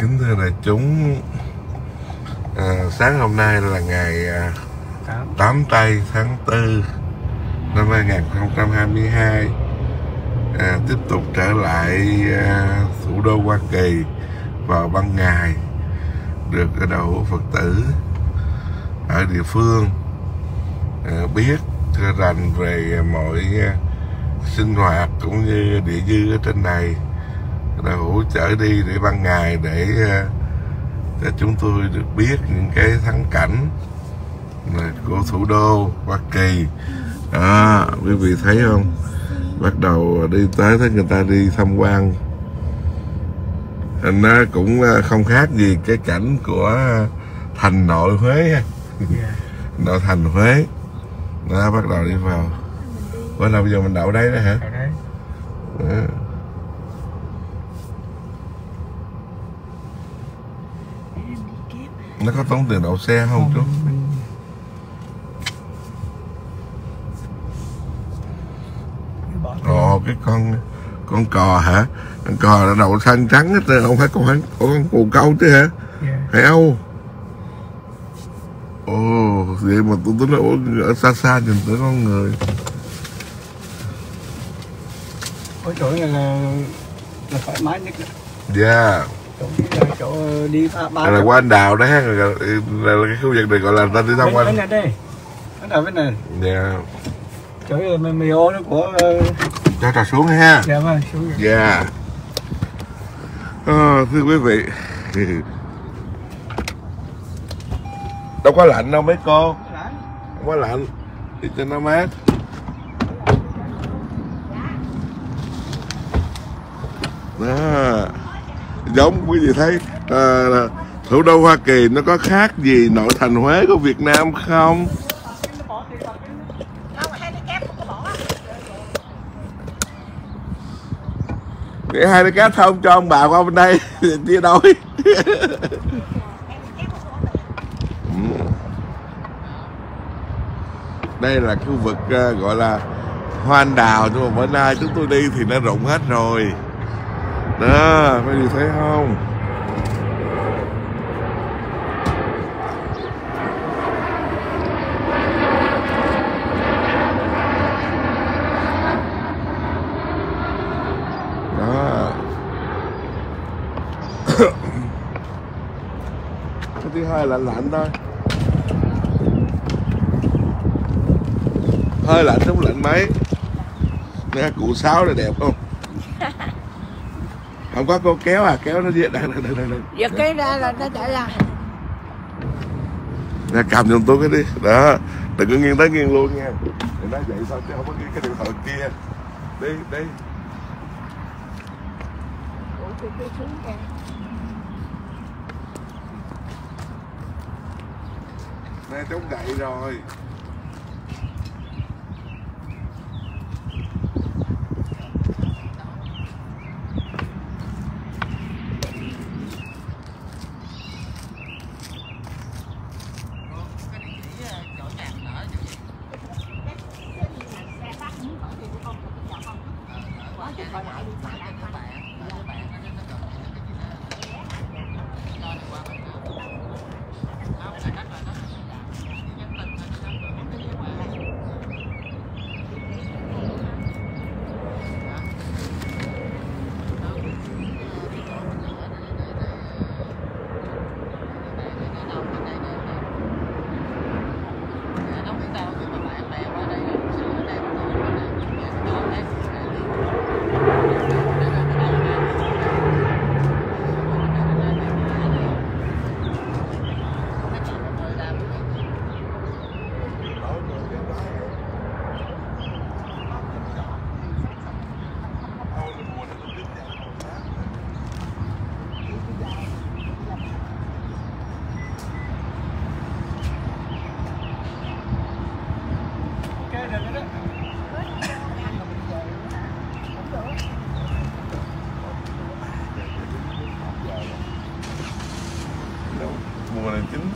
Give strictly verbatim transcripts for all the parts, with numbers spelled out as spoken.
Kính thưa đại chúng, à, sáng hôm nay là ngày tám tây tháng tư năm hai nghìn không trăm hai mươi hai. à, Tiếp tục trở lại à, thủ đô Hoa Kỳ vào ban ngày. Được đầu Phật tử ở địa phương à, biết rành về mọi à, sinh hoạt cũng như địa dư ở trên này, là hỗ trợ đi để ban ngày để cho chúng tôi được biết những cái thắng cảnh của thủ đô Hoa Kỳ. À, quý vị thấy không, bắt đầu đi tới thấy người ta đi tham quan, nó cũng không khác gì cái cảnh của thành nội Huế. Nội thành Huế nó bắt đầu đi vào. Bữa nào bây giờ mình đậu đây đó hả? Đó. Nó có tốn tiền đậu xe không chú? Ồ, cái con con cò hả? Con cò là đậu xanh trắng hết rồi, không phải con con cù câu chứ hả? Phải Âu. Ồ, vậy mà tôi tính là ở xa xa nhìn tới con người. Ở chỗ này là là thoải mái nhất. Dạ. Chỗ đi ba là qua đào đó ha, là cái khu vực này gọi là ta đi tham quan. Cái này đây, cái nào cái này. Dạ. Chỗ meo nó của. Cho trà xuống ha. Dạ vâng, xuống. Dạ. Thưa quý vị, đâu có lạnh đâu mấy cô. Không có lạnh, đi cho nó mát. Đó. Giống quý vị thấy à, thủ đô Hoa Kỳ nó có khác gì nội thành Huế của Việt Nam không? Để hai cái cáp không cho ông bà qua bên đây chia đôi. Đây là khu vực gọi là hoa anh đào, nhưng mà bữa nay chúng tôi đi thì nó rụng hết rồi. Đó, mấy người thấy không? Đó. Cái thứ hai lạnh lạnh thôi. Hơi lạnh không lạnh mấy. Nè, cụ Sáu này đẹp không? Không có cô kéo à, kéo nó đi. Dạ cái ra là nó chạy ra. Nè cầm giùm tôi cái đi. Đó, đừng có nghiêng tới nghiêng luôn nha. Để nó vậy sao chứ không có nghiêng cái điện thoại kia. Đi, đi. Nè chống gậy rồi.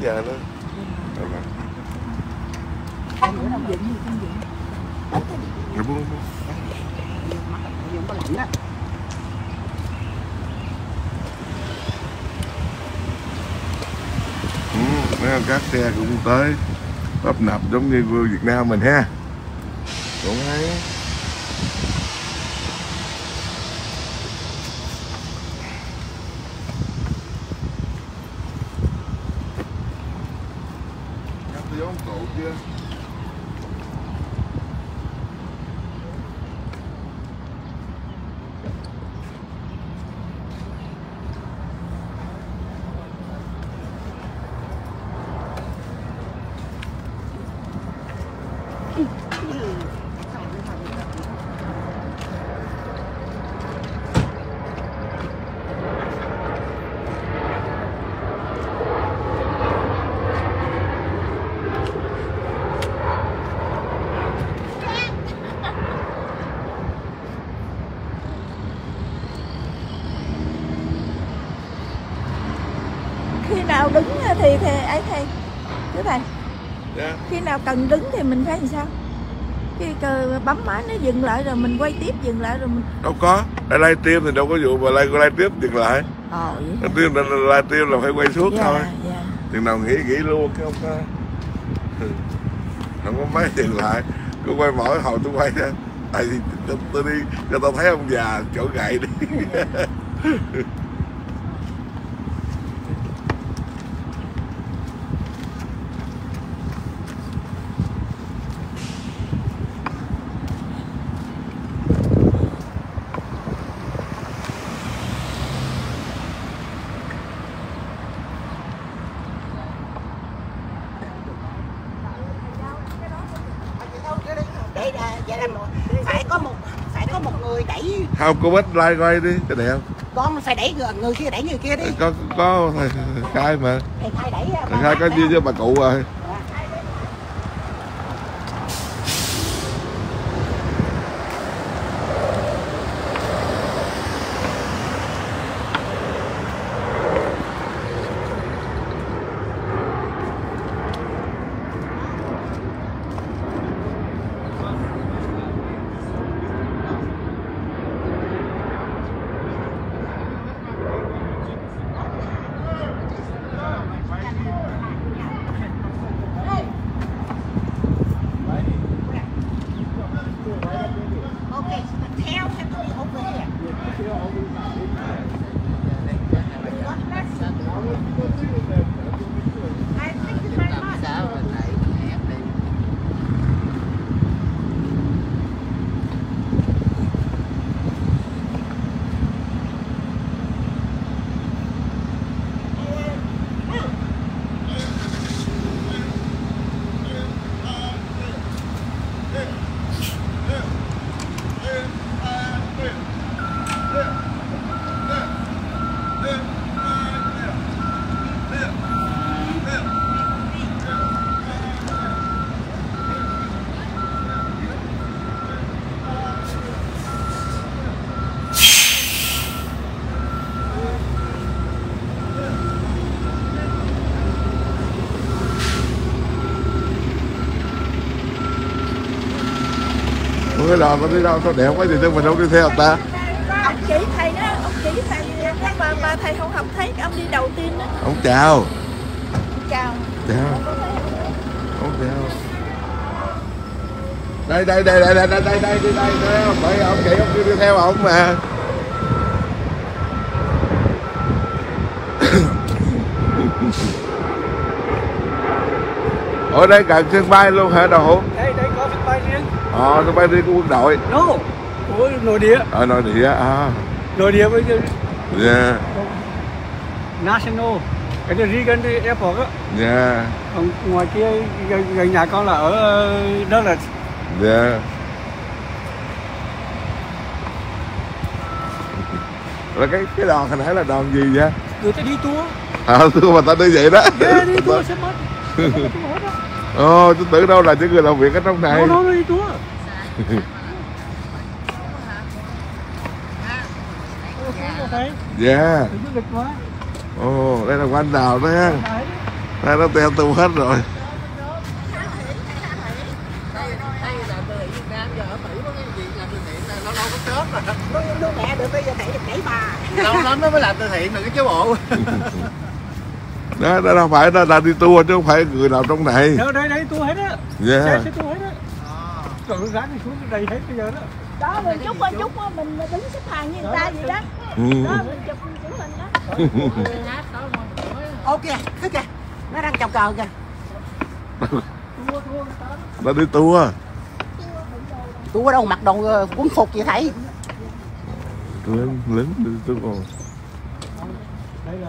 Dạ đó. các xe cũng tới tấp nập giống như vua Việt Nam mình ha. Cũng thấy đứng thì thì ấy thầy thưa thầy, yeah. Khi nào cần đứng thì mình phải làm sao? Khi cờ bấm máy nó dừng lại rồi mình quay tiếp, dừng lại rồi mình đâu có để lai tiếp thì đâu có vụ mà lai lai tiếp dừng lại. Ờ vậy tiếp là lai tiếp là phải quay suốt, yeah, thôi, yeah. Chừng nào nghỉ nghỉ luôn cái không có không có máy dừng lại, cứ quay mỗi hồi tôi quay ra, tại vì tôi, tôi đi cho tao thấy ông già chỗ gậy đi. Không, cô Bích lai quay đi cho đẹp. Con phải đẩy người, người kia đẩy người kia đi. Có có khai mà. Thầy khai đẩy. Thầy khai có với bà cụ rồi. Cái lò nó đi đâu sao đẹp quá thì tôi mình đâu đi theo ta. Ông chỉ thầy đó, ông chỉ thầy đó, mà, mà thầy không học thấy ông đi đầu tiên đó. Ông chào. Chào. Chào. Ông chào. Đây đây đây đây đây đây đây đây đây đây bởi ông chỉ ông đi, đi theo ông mà. Ở đây gần sân bay luôn hả Đậu? Ờ, nó bay đi của quân đội. Nó, no, của nội địa. Ờ, nội địa, à. Nội địa với... Yeah. National, cái Reagan Airport á. Yeah. Còn ngoài kia, gần nhà con là ở đó là... Yeah. Rồi cái, cái đoàn hồi nãy là đoàn gì vậy? Người ta đi tour. À, tour mà ta đi vậy đó. Yeah, đi tour sẽ mất. Ồ, oh, tôi tưởng đâu là những người làm việc ở trong này. Nó đi chúa. Dạ. Ồ, đây là quán đào đó ha. Đây nó teo tu hết rồi. Nó mẹ được bây giờ thầy được đẩy bà. Lâu lắm nó mới làm từ thiện được cái chứ bộ. Đó, đó đâu phải, đó là đi tour chứ không phải người nào trong này. Đó, đây, đây, tour hết á. Yeah. Xe, xe tour hết á. Trời ơi, ráng đi xuống cái đầy hết bây giờ đó. Đó, mình chúc mình, chúc mình đứng xếp hàng như người ta vậy đó. Đó, mình chụp chữ hình đó. Ok, cứ kìa, nó đang chọc cờ kìa. Nó đi tour. Tour đâu mặc đồ quân phục vậy thầy. Lính, lính đi tour rồi. Đây là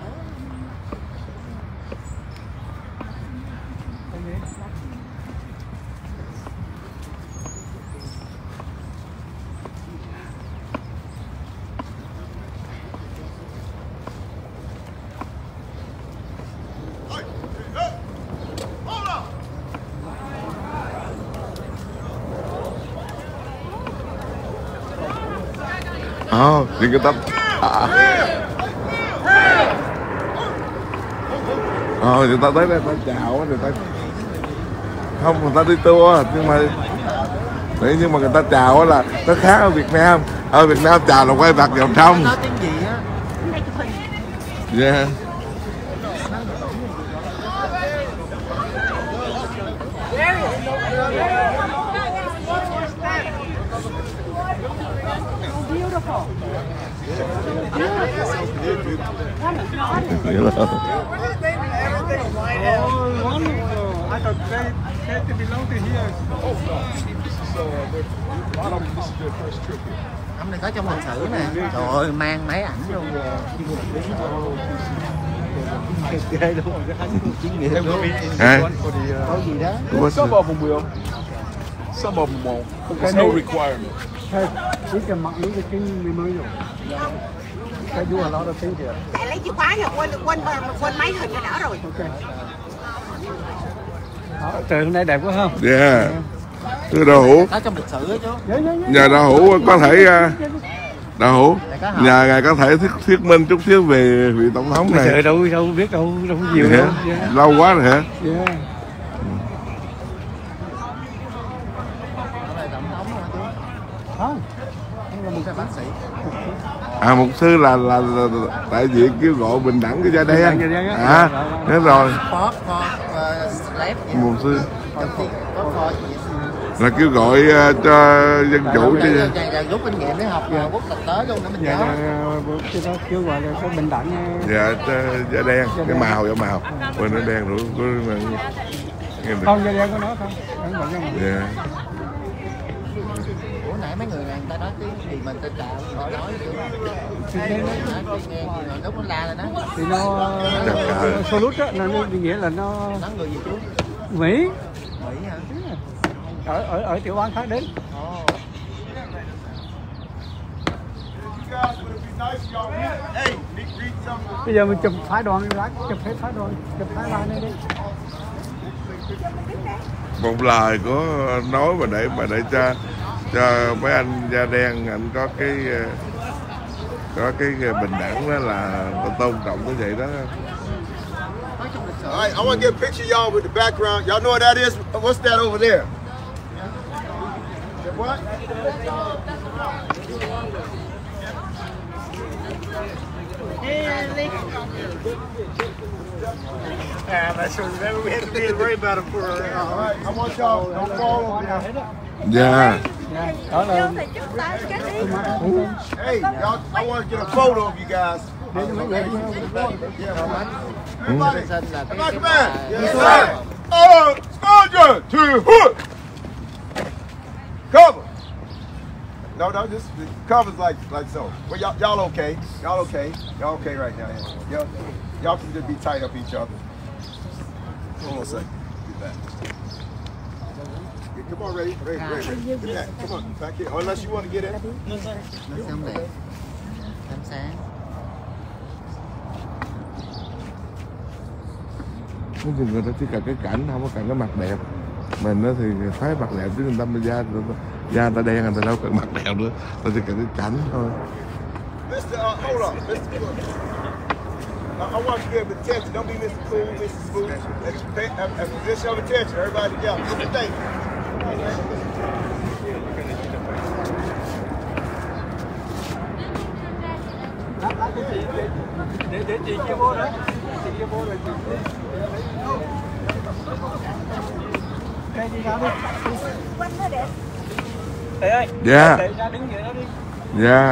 Oh, thì người ta à. Oh, người ta tới đây ta chào, người ta không, người ta đi tour nhưng mà đấy, nhưng mà người ta chào là nó khác ở Việt Nam. Ở Việt Nam chào là quay mặt vào trong. Yeah. Ông này có trong lịch sử nè, trời ơi, mang máy ảnh luôn. Có gì đó. Có vào vùng mười không? Some of them won't. There's no requirement. Hey, we can make the king memorial. They do a lot of things here. Để lấy chìa khóa rồi, quên quên quên máy hình rồi đó rồi. Okay. Trời hôm nay đẹp quá không? Yeah. Từ đậu hũ. Đó trong lịch sử chứ. Nhà đậu hũ có thể đậu hũ. Nhà ngài có thể thuyết thuyết minh chút xíu về vị tổng thống này. Trời đâu đâu biết đâu đâu có nhiều đâu. Lâu quá rồi hả? À, mục sư là là, là đại diện kêu gọi bình đẳng cái gia đen à, thế rồi mục sư là kêu gọi uh, cho dân chủ chứ rút kinh nghiệm để học quốc tịch tới luôn nữa mình kêu gọi là bình đẳng dạ da đen cái màu da màu quên nó đen rồi không da đen có nói không dạ. Nãy mấy người này người ta nói tiếng thì mình tên đạo nói nói kiểu lúc nó la lên đó thì nó solut á nó nghĩa là nó nó người gì chú Mỹ Mỹ hả ở ở ở tiểu bang khác đến bây giờ mình chụp phái đoàn lát chụp hết phái đoàn chụp phái đoàn này đi một lời của nói mà để mà để cho cho mấy anh da đen anh có cái có cái bình đẳng đó là tôn trọng như vậy đó. All right, I want to get a picture y'all with the background. Y'all know what that is? What's that over there? What? Yeah. Yeah. Đó là... Hey, y'all, I want to get a photo of you guys. Everybody, come back. Yes, sir. All soldier to hood. Cover. No, no, just the cover's like like so. Well, y'all y'all okay? Y'all okay? Y'all okay right now? Y'all y'all can just be tight up each other. Hold on a second. Get back. Come on, ready, ready, ready, ready. Get back. Come on, back here. Unless you want to get in. No, sir. Let's come back. Come sáng. Nói chung người ta chỉ cần cái cảnh, không có cần cái mặt đẹp. Mình nó thì phái mặt đẹp chứ người ta mới da, da người ta đen người ta đâu cần mặt đẹp nữa. Ta chỉ cần cái cảnh thôi. Mister, uh, hold on, Mister Cook. I, I want you to give attention. Don't be Mister Cool, Missus Cool. Have a position of attention. Everybody together. What do you think? để để chị kia vô đấy, chị kia vô rồi chị cái gì ra đi quanh nó đẹp thầy ơi. Dạ ra đứng vậy đó đi. Dạ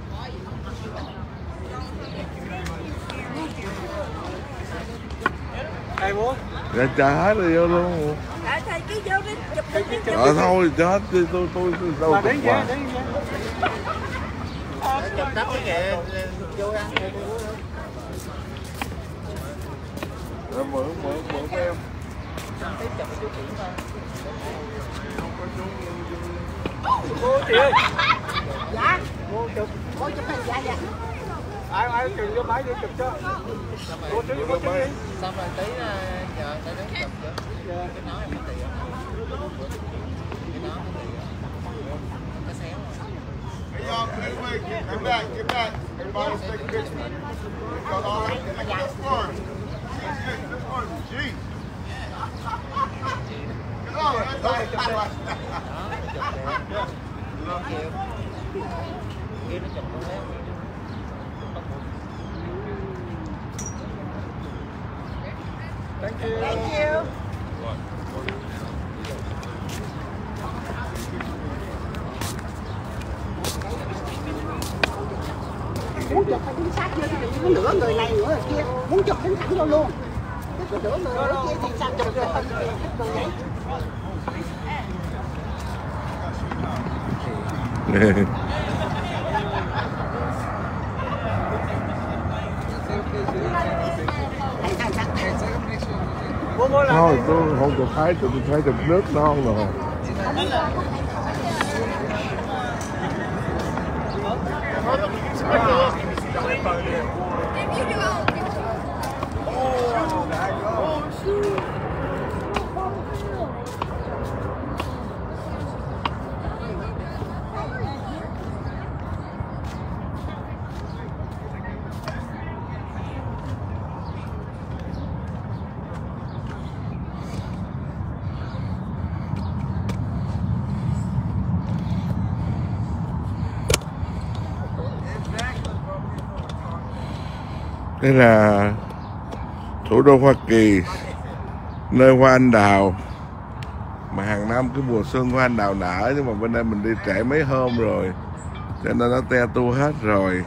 Ai muốn? Dạ trả rồi vô luôn. Thầy cứ vô đi, chụp cái chụp cái. Ờ thôi chết đi, tôi tôi tôi đâu mà. Đến vậy, đến vậy. Chụp đắp cái kìa, vô ăn kìa. Rồi mượn mượn mượn của em. Tiếp chụp cái chú Kiển thôi. Không có chú vô. Cô chị ơi. Dạ. Cô chụp, cô chụp cái dạ dạ. Ai ai chụp vô máy đi chụp cho. Cô chú cô chú đi. Xong rồi tí chờ tới đến chụp cho. Cái nó em có tiền không? Cái nó có tiền không? Cái xéo không? Hey y'all, please wait. Get back, get back. Everybody take a picture. Y'all all right? Get back this arm. This arm is G. Come on, that's all right. Love you. Kêu nó chụp con léo. Thank you. Thank you. Muốn chụp phải chính xác chứ, có nửa người này nửa người kia, muốn chụp đứng thẳng vô luôn. Chứ nửa người nửa kia thì sao chụp được hình người vậy? Thôi tôi không chụp thái, tôi phải chụp nước non rồi. Đây là thủ đô Hoa Kỳ, nơi hoa anh đào mà hàng năm cái mùa xuân hoa anh đào nở, nhưng mà bên đây mình đi trễ mấy hôm rồi cho nên nó te tua hết rồi.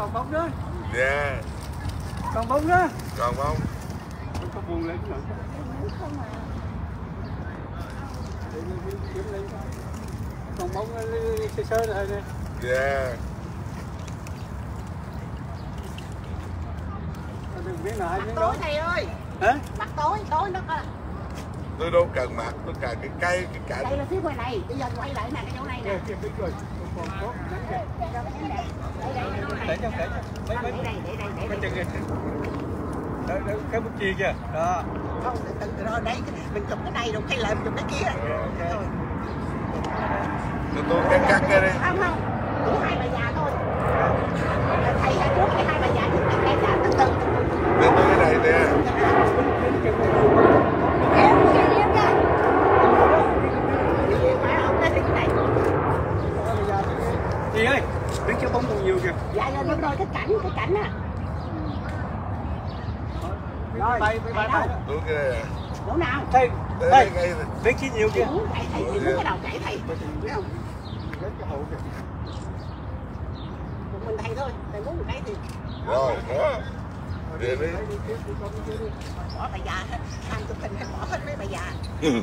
Còn bóng đó. Dạ. Còn bóng đó. Còn bóng. Tôi có buông lên không? Còn bóng sơ sơ thôi nè. Dạ. Tối thầy ơi. Hả? Mặt tối, tối nó coi. Tôi đâu cần mặt, tôi cần cái cây, cái cảnh. Đây là phía ngoài này, bây giờ quay lại nè, cái chỗ này nè. Để cho, để cho. Mấy, mấy, mấy chân kìa. Đó, đó, cái bút chia kìa. Đó. Không, từ từ đó, đây, mình chụp cái này rồi, quay lại mình chụp cái kia. Rồi, tôi cắt cắt ra đi. Không, không, chỉ hai bà già thôi. Thầy ra trước, thầy hai bà già, trước thầy ra từ từ. Để tôi cái này nè. Em, em, em ra. Chị phải không, ra đi cái này. Chị ơi. Đứng cho bóng còn nhiều kìa. Dạ, dạ, đúng rồi, cái cảnh, cái cảnh á. Rồi, bay, bay, bay, bay. Đúng kìa. Đúng nào? Thầy, thầy, thầy kia nhiều kìa. Đúng, thầy, thầy, thầy, cái đầu chạy thầy. Thấy không? Đến cái hậu kìa. Một mình thầy thôi, thầy muốn một cái thì... Rồi, đó. Đi đi. Bỏ bà già, anh chụp hình hay bỏ hết mấy bà già. Đi đi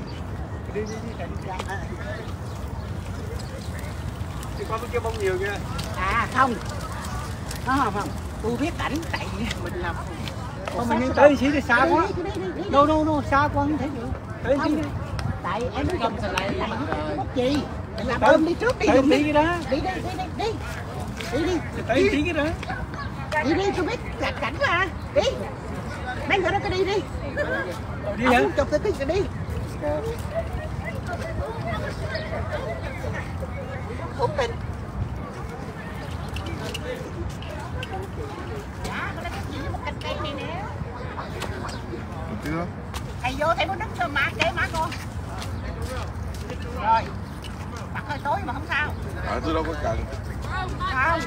đi, thầy đi ra. Thì con mới kêu bông nhiều kìa. À, không. Không, không. Tôi biết cảnh, tại mình là... Không, mình nên tới xí thì xa quá. No, no, no, xa quá không thể được. Tới xí đi. Tại em cầm sợi này là bốc gì? Làm ơn đi trước đi. Tới xí cái đó. Đi đi, đi đi. Đi đi. Tới xí cái đó. Đi đi, tôi biết là cảnh là. Đi. Mấy người đó cứ đi đi. Đi hả? Chụp tới cái đi. Hút mình. Chưa? Thầy vô thầy muốn đứng cho má kế má con. Rồi. Mặt hơi tối mà không sao. À, tôi đâu có cần. Không, cái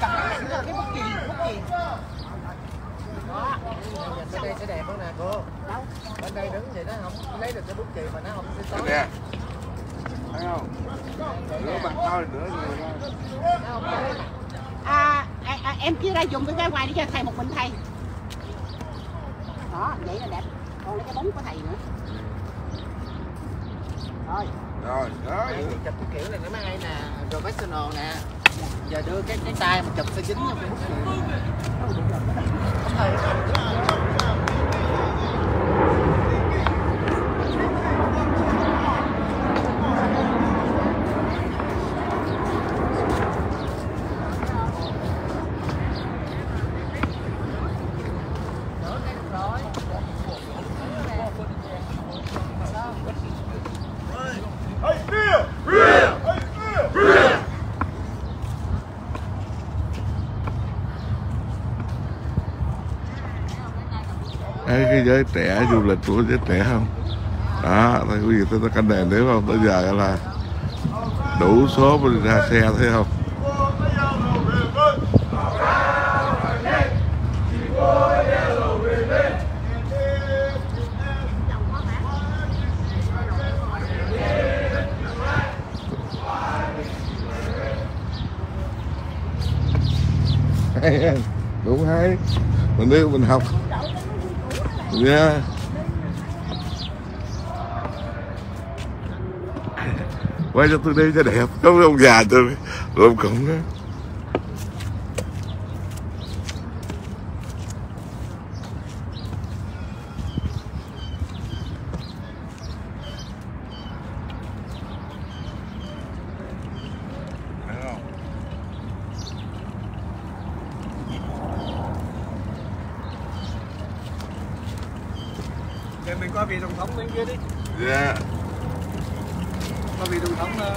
cần cái cái bút chì, bút chì. Đó. Bên đây sẽ đẹp hơn nè cô. Đâu? Bên đây đứng vậy đó không lấy được cái bút chì mà nó không sẽ tối. Nè. Thấy không? Nữa mặt thôi, nữa người thôi. À, à, à, em kia ra dùng cái ra ngoài đi cho thầy một mình thầy. Đó, vậy là đẹp. Còn lấy cái bóng của thầy nữa. Rồi. Rồi, đó. Đấy, chụp cái kiểu này nó mang đây nè, professional nè. Giờ đưa cái cái tay mà chụp sẽ dính vào cái bút chì. Cái giới trẻ du lịch của giới trẻ không đó, thấy quý vị thấy cái đèn nếu không tới giờ là đủ số mình ra xe thấy không. Hay, đúng hay mình đi mình học. Yeah. Quay cho tôi đi cho đẹp, giống ông già tôi, ông cũng đó. Mình có vị tổng thống bên kia đi. Dạ. Có vị tổng thống là...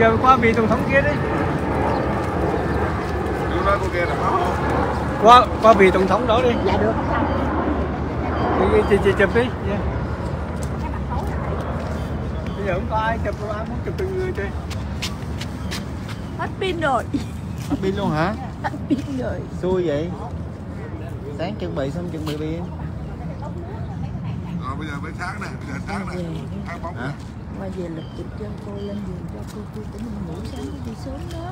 Giờ qua vị tổng thống kia đi. Đúng đó, cô kia là báo. Qua, qua vị tổng thống đó đi. Dạ được. Chị, chị chụp đi. Dạ. Bây giờ không có ai chụp, ai muốn chụp từng người chơi. Hết pin rồi. Hết pin luôn hả? Hết pin rồi. Xui vậy. Sáng chuẩn bị xong chuẩn bị pin. Rồi bây giờ mới sáng này, bây giờ sáng này. Ăn bóng hả? Qua về lịch chụp cho cô lên giường cho cô cô cũng ngủ sáng đi sớm đó.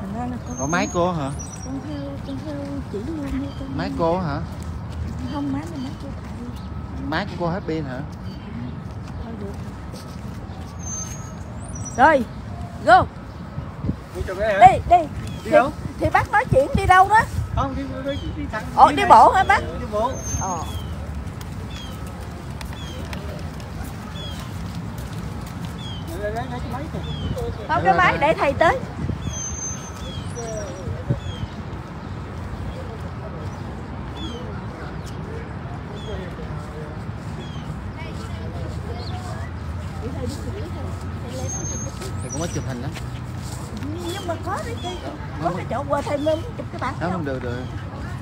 Thành ra là con. Có máy cô hả? Con theo con theo chỉ luôn đi con. Máy cô hả? Không máy này máy cô thầy. Máy của cô hết pin hả? Thôi được. Rồi, go. Đi, đi. Đi đâu? Thì, thì bác nói chuyện đi đâu đó? Không, đi, đi, đi thẳng. Ồ, đi, đi bộ hả bác? Đi bộ. Ờ. Không, cái máy để thầy tới. Thầy cũng có chụp hình lắm. Nhưng mà có đấy chứ, có cái chỗ qua thầy mới chụp cái bản không? Không được được,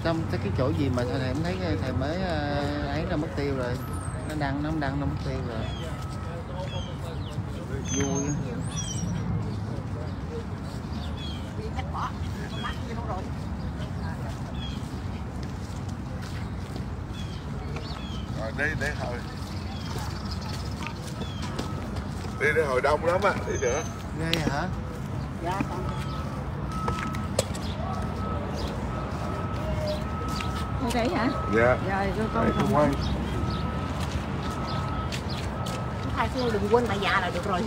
trong cái chỗ gì mà thầy không thấy thầy mới ấy là mất tiêu rồi, nó đăng nó không đăng nó mất tiêu rồi, vui. Rồi đi để hồi đi để hồi đông lắm á, đi nữa. Ghê hả? Dạ con. Ok hả? Dạ. Rồi đưa con. Để con quay. Hai cô đừng quên bà già là được rồi.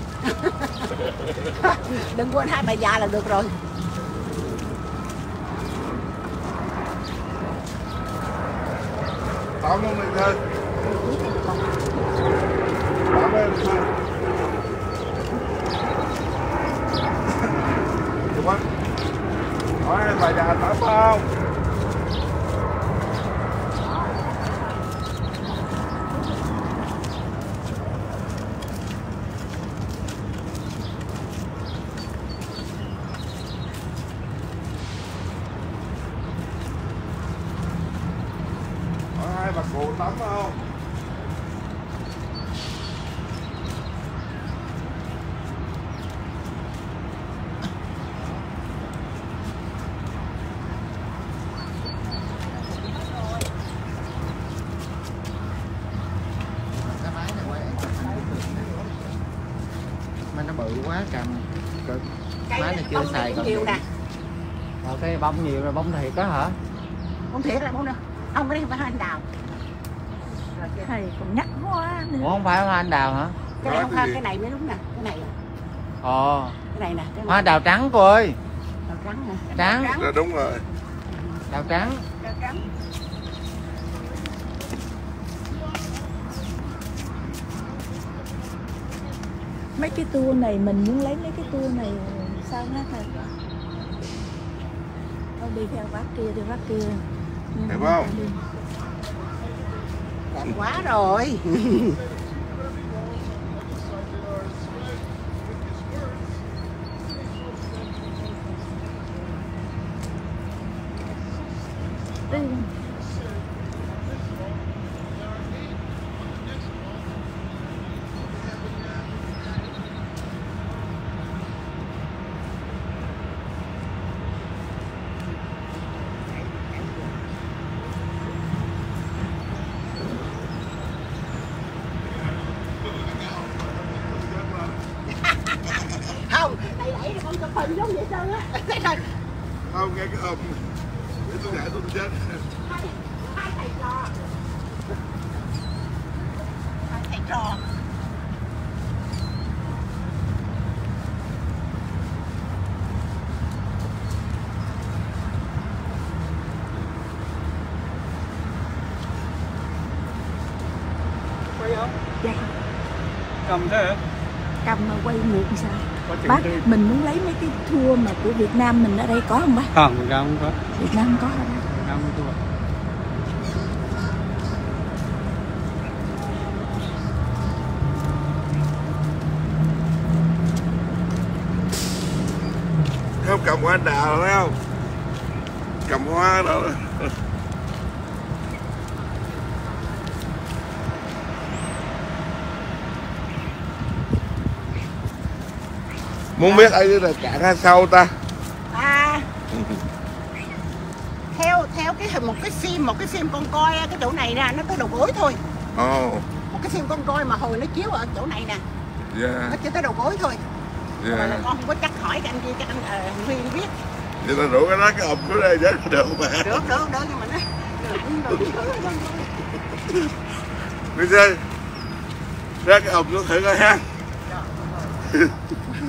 Đừng quên hai bà già là được rồi. Tao muốn mình thôi. Cảm ơn. Được không? Nói bà già tao không? Bà cụ tắm không? Cái máy này quay mà nó bự quá cầm cực. Máy này chưa xài còn nhiều nè. Rồi cái bông nhiều rồi, bông thiệt đó hả? Bông thiệt là bông đâu. Ông cái này phải hoa anh đào. Thầy cũng nhắc quá. Ủa không phải hoa anh đào hả? Cái này không hoa, cái này mới đúng nè, cái này. Ồ. Cái này nè, cái hoa đào trắng cô ơi. Đào trắng hả? Trắng. Trắng. Đó, đúng rồi. Đào trắng. Đào trắng. Mấy cái tour này mình muốn lấy mấy cái tour này sao hết thầy? Con đi theo bác kia, đi bác kia. Đẹp không? Đẹp quá rồi. Không nghe cái ầm để tôi để tôi chết. Hai, hai thầy trò. Hai thầy trò. Quay không? Dạ. Cầm thế hả? Cầm mà quay ngược thì sao? Bác, mình muốn lấy mấy cái tour mà của Việt Nam mình ở đây có không bác? Không, Việt Nam không có. Việt Nam không có hả bác? Việt Nam không có. Không cầm hoa đào phải không? Cầm hoa đào. Muốn biết ở dưới là cạn hay sâu ta? À, theo theo cái một cái phim một cái phim con coi cái chỗ này nè, nó tới đầu gối thôi. Ồ. Oh. Một cái phim con coi mà hồi nó chiếu ở chỗ này nè. Yeah. Nó chỉ tới đầu gối thôi. Yeah. Mà con không có chắc hỏi cái anh kia, chắc anh uh, Huy biết. Vậy ta rủ cái đó cái ập của đây chứ được mà. Được được được nhưng mà nó được được được. Bây giờ ra cái ập nó thử coi ha.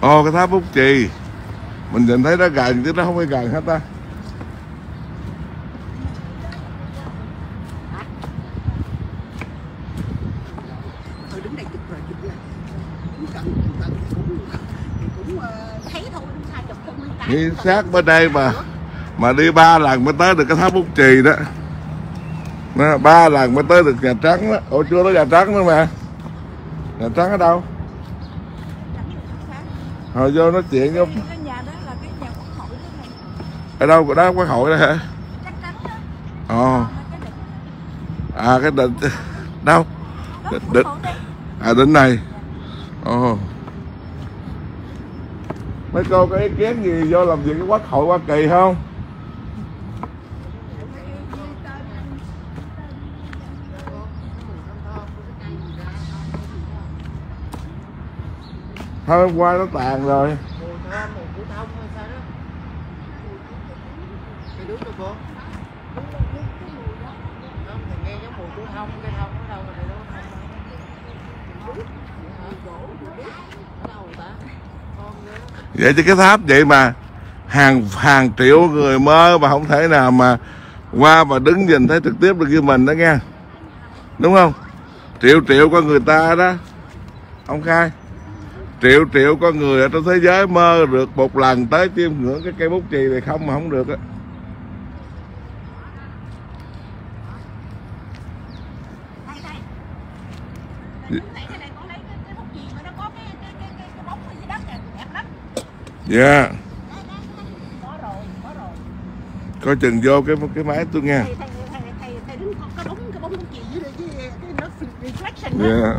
Ồ, cái tháp Úc Chì mình nhìn thấy nó gần chứ nó không phải gần hết ta. Đứng đây chụp rồi chụp ra. Cũng gần, cũng gần, cũng, cũng Như sát bên đây mà mà đi ba lần mới tới được cái tháp Bút Chì đó, ba lần mới tới được Nhà Trắng đó. Ủa chưa tới Nhà Trắng nữa mà. Nhà Trắng ở đâu? Hồi vô nói chuyện với ông. Ở đâu của đó Quốc hội đó hả? Ồ. À cái định đâu? Định à định này. Ồ. Mấy cô có ý kiến gì vô làm việc cái Quốc hội Hoa Kỳ không? Thôi hôm qua nó tàn rồi. Vậy chứ cái tháp vậy mà hàng hàng triệu người mơ mà không thể nào mà qua và đứng nhìn thấy trực tiếp được như mình đó nghe, đúng không? Triệu triệu con người ta đó ông Khai, triệu triệu con người ở trên thế giới mơ được một lần tới chiêm ngưỡng cái cây Bút Chì này không mà không được á. Dạ. Coi chừng vô cái cái máy tôi nghe. Dạ.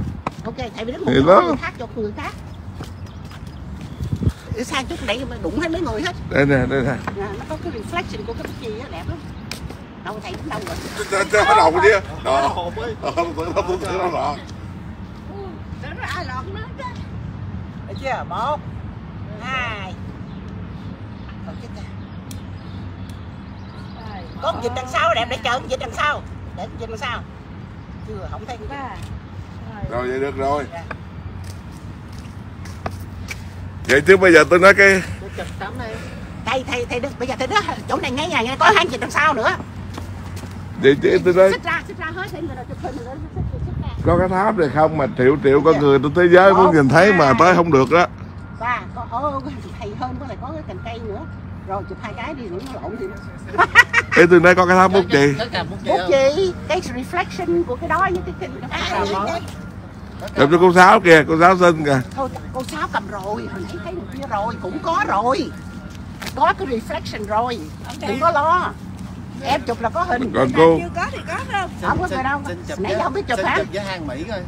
Ok, thầy đứng một chỗ khác cho người khác. Sang chút đấy mà đụng hết mấy người hết. Đây nè, đây nè. Nó có cái reflection của cái bút chì đẹp lắm. Đâu thầy cũng đâu rồi. Cho cho bắt đầu đi. Đó. Đó. Chưa? Một. Hai. Có con vịt đằng sau đẹp, để chờ vịt đằng sau. Để vịt đằng sau. Chưa, không thấy vịt. Rồi vậy được rồi. Vậy chứ bây giờ tôi nói cái thầy thầy thầy bây giờ thầy đó chỗ này ngay ngày có hai vịt đằng sau nữa. Vậy chứ tôi nói xích ra, xích ra hết thầy người chụp hình rồi. Có cái tháp này không mà triệu triệu con người trên thế giới muốn nhìn thấy mà tới không được đó. Ba, có thầy hơn có lại có cái cành cây nữa. Rồi chụp hai cái đi rồi nó lộn gì nữa. Ê tôi nói có cái tháp Bút Chì. Bút Chì, cái reflection của cái đó với cái kinh cái tháp đó. Cầm cho cô Sáu kìa, cô Sáu xinh kìa. Thôi cô Sáu cầm rồi, hồi nãy thấy kia rồi, cũng có rồi. Có cái reflection rồi, đừng có lo. Em chụp là có hình. Còn cô chưa có thì có không? Không có người đâu. Nãy giờ không biết chụp hả? Chụp với hàng Mỹ thôi.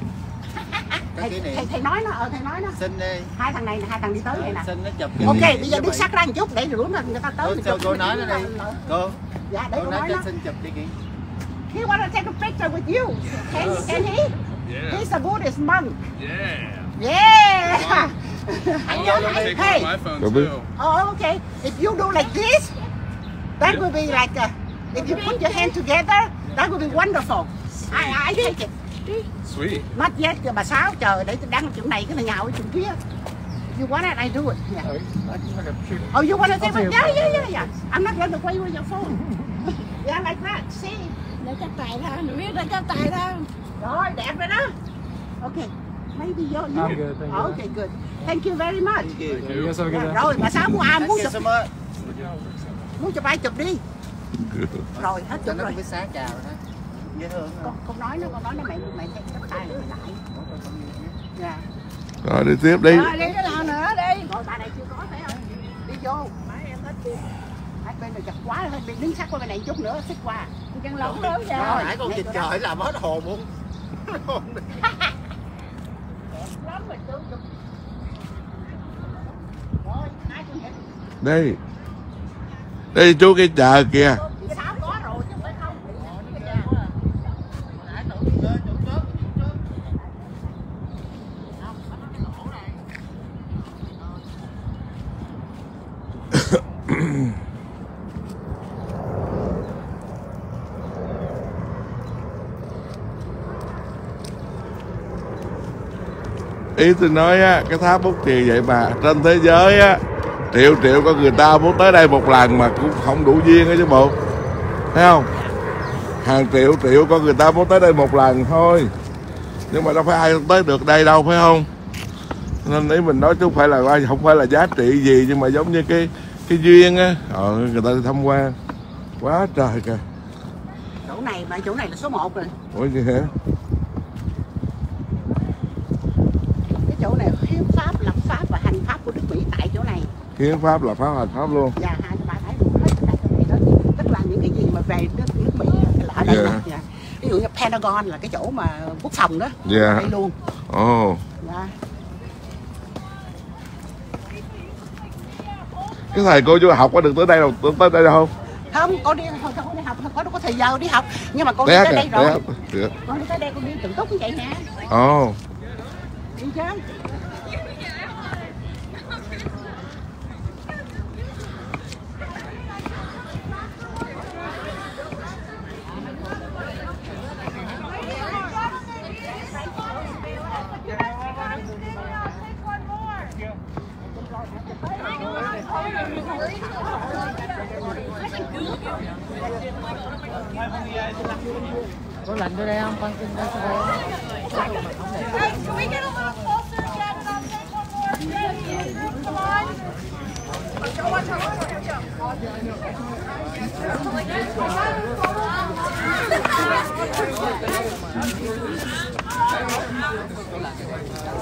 Thầy, thầy, thầy nói nó, ờ thầy nói nó. Xin đi. Hai thằng này là hai thằng đi tới đây nè. Xin nó chụp. Ok, bây giờ đứng sát ra một chút để rồi đúng là người ta tới. Cô, cô nói nó đi. Cô. Dạ, để cô nói nó. Xin chụp đi kìa. He wanna take a picture with you. Can, can he? Yeah. He's a Buddhist monk. Yeah. Yeah. I don't take my phone too. Oh, okay. If you do like this, that will be like a, if you put your hand together, that will be wonderful. I I take it. Sweet. Mất vết cho bà Sáu chờ để đăng chuyện này cái này nhào cái chuyện kia. You want it, I do it. Yeah. Oh, you want to take it? Yeah, yeah, yeah, yeah. I'm not going to play with your phone. Yeah, like that. See? Để cho tài ra, mình biết để cho tài ra. Rồi, đẹp rồi đó. Okay. Maybe you're you. I'm good, thank you. Okay, good. Thank you very much. Thank you. Thank you so much. Rồi, bà Sáu muốn ăn, muốn chụp. Muốn chụp ai chụp đi. Rồi, hết chụp rồi. Cái sáng chào rồi đó. Con, con nói nó, con nói nó mày mày chắp tay lại lại. Dạ. Rồi đi tiếp đi. Rồi đi cái nào nữa đi. Ngồi bà này chưa có phải không? Đi vô. Máy em hết chưa? Hai bên này chặt quá rồi, bên đứng sát qua bên này chút nữa xích qua. Chân lỏng lớn ra. Rồi nãy con vịt trời làm hết hồn luôn. Lắm rồi chú. Rồi, hai con vịt. Đi. Đi chú cái chờ kìa. Ý tôi nói á, cái tháp Bút Chì vậy mà trên thế giới á, triệu triệu con người ta muốn tới đây một lần mà cũng không đủ duyên á chứ bộ, thấy không? Hàng triệu triệu con người ta muốn tới đây một lần thôi, nhưng mà đâu phải ai tới được đây đâu, phải không? Nên ý mình nói chứ không phải là không phải là giá trị gì, nhưng mà giống như cái cái duyên á, ờ, người ta đi tham quan quá trời kìa. Chỗ này mà chỗ này là số một rồi. Ủa gì hả? Cái chỗ này hiến pháp, lập pháp và hành pháp của nước Mỹ tại chỗ này. Hiến pháp, lập pháp, hành pháp luôn. Dạ, hai ba thái luôn hết tại chỗ này đó. Tức là những cái gì mà về nước, nước Mỹ là ở đây yeah. Là, dạ. Ví dụ như Pentagon là cái chỗ mà quốc phòng đó. Dạ. Yeah. Đây luôn. Ồ. Oh. Dạ. Cái thầy cô vô học có được tới đây đâu, tới đây đâu không? Không, con đi không, con đi học, con đâu có thời gian đi học. Nhưng mà con đi tới đây rồi. Con đi tới đây con đi tự túc như vậy nè. Ồ. Đi chứ. Có lạnh vô đây không? Con xin đây không?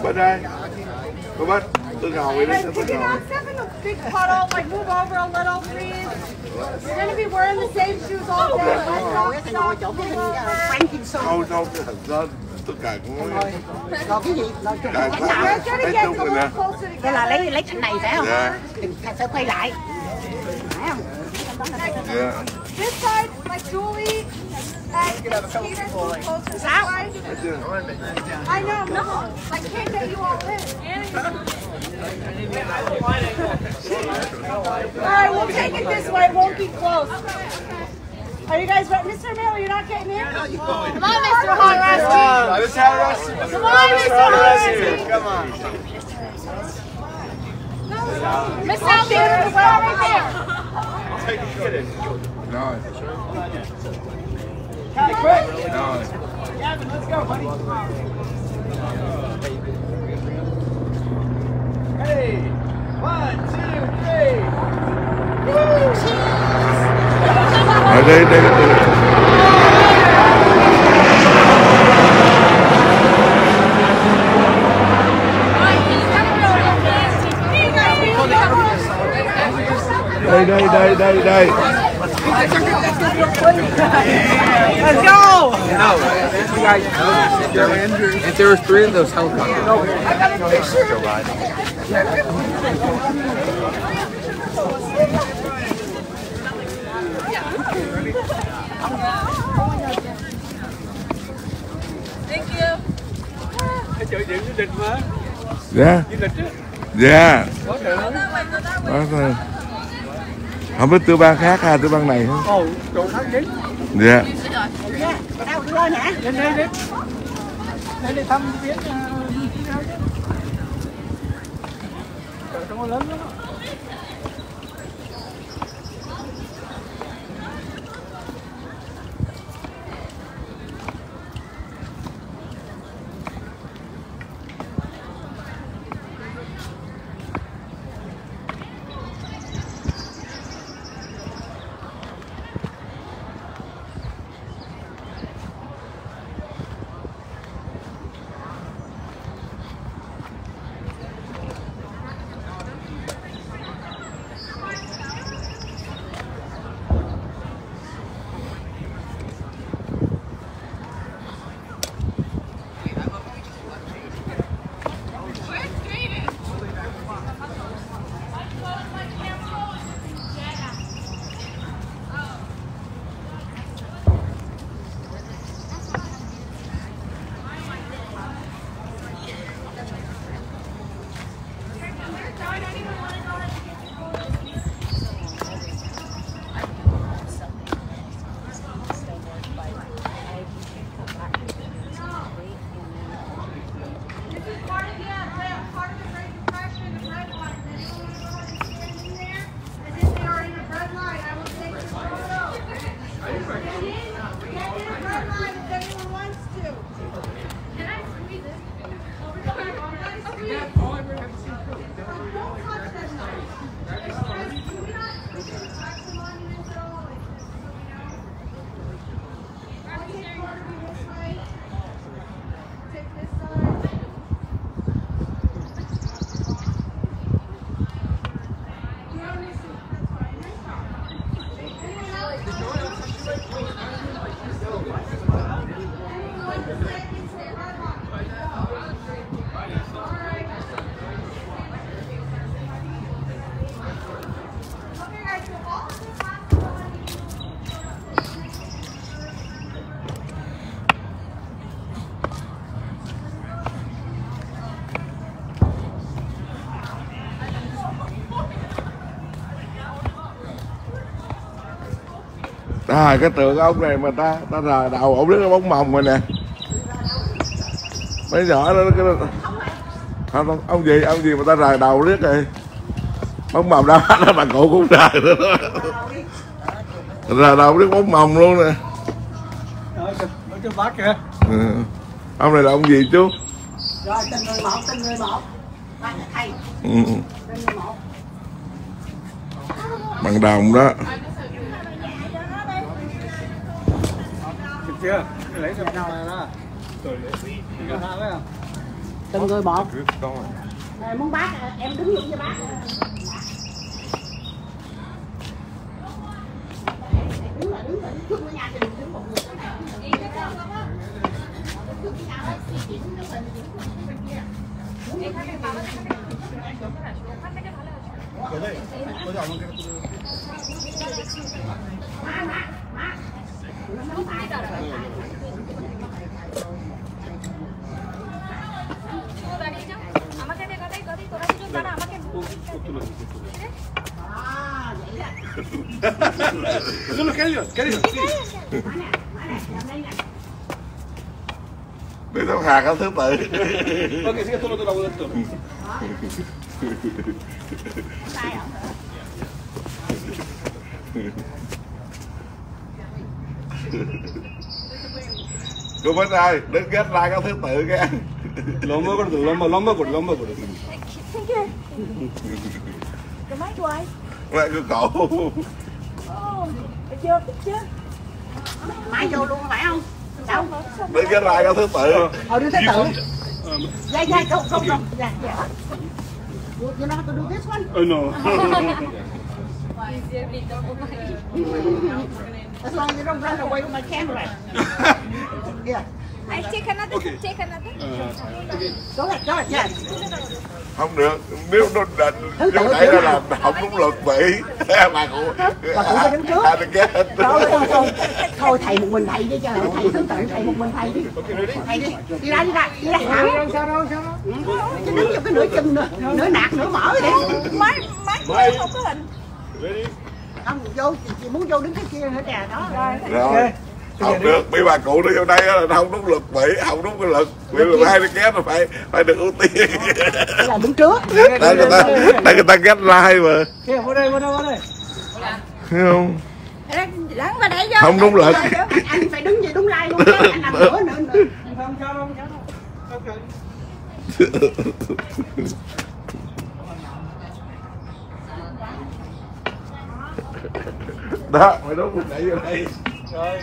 Bên đây, cô bác, tôi ngồi với đây, tôi ngồi. Big puddle, like move over a little, please. You're gonna be wearing the same shoes all day. Let's not stop. Move over. We're gonna get a little closer together. Đây là lấy lấy thằng này phải không? Đừng phải quay lại. Phải không? This side, like Julie and Peter, move closer to that side. I know, no, I can't let you all in. Alright, we'll take it this way, it won't be close. Are you guys ready? Mister Miller, you're not getting in? Come on, Mister Harassi. Come on, Mister Harassi. Come on. Miss Alvin, we're right there. Get in. No. Got it quick? No. Gavin, let's go, buddy. Hey, one, two, three. Woo! Cheese! Đây, đây, đây. Đây, đây, đây, đây, đây. Let's go! No, you guys know. If there were three of those helicopters, I got a picture. Thank you. Du lịch mà. Dạ. Du lịch chứ. Dạ. Không biết tư ban khác ha, tư ban này hả? Ồ, chỗ khác chứ. Dạ. Đâu lên hả? Lên đây đi. Lên đi thăm viếng. Không lớn lắm. À, cái tượng ông này mà ta ta là đầu ổng đứa bóng mồng rồi nè. Mấy nhỏ đó cái không, ông gì ông gì mà ta rời đầu riết rồi bóng mồng đâu hết, bà cụ cũng rời nữa đó, rời đầu riết bóng mồng luôn nè. Ừ. Ông này là ông gì chú? Rồi, tên người một, tên người một. Ừ. Bằng đồng đó. Chưa? Lấy cho nào này đó. Từng người một. Này, muốn bác à, em đứng luôn cho bác. Đứng là đứng, đứng ở nhà thì đứng một người. Solo querido, querido, sí. Để tao hạ các thứ tự. Ok, xin tôi tôi đầu lên tôi. Sai rồi. Bên đây, đứng ghét lại các thứ tự kìa. Lomba con tự lomba lomba con lomba con. Cái máy quay. Lại cái cậu. Chưa, chưa. Máy vô luôn phải không? Đâu? Đứng cái lại có thứ tự. Ờ thứ tự. Dạ dạ không không không. Dạ dạ. You know how to do this one? Oh no. As long as you don't run away with my camera. Yeah. I take another. Okay. Take another. Go ahead, go ahead. Yeah. Không được, nếu nó đành lúc nãy nó làm không đúng luật bị bà cụ bà cụ phải đứng trước. Thôi thôi thôi thầy một mình thầy đi cho thầy thứ tự, thầy một mình thầy đi. Thầy đi đi ra đi ra đi ra thẳng. Sao đâu sao đâu chứ đứng trong cái nửa chân nữa nửa nạt nửa mở đi máy máy không có hình không vô chị muốn vô đứng cái kia nữa nè đó rồi. Không được, bị bà cụ đi vô đây là không đúng luật Mỹ, không đúng cái luật bị người hai đi ghét là phải phải được ưu tiên. Là đứng trước. Đây người ta, đây người ta ghét like mà. Kìa, vô đây, vô đây, vô đây. Thấy không? Không đúng luật. Anh phải đứng gì đúng like luôn. Anh làm nữa nữa nữa. Không cho không cho đâu. Ok. Đó, mày đúng mình đẩy vô đây. Rồi.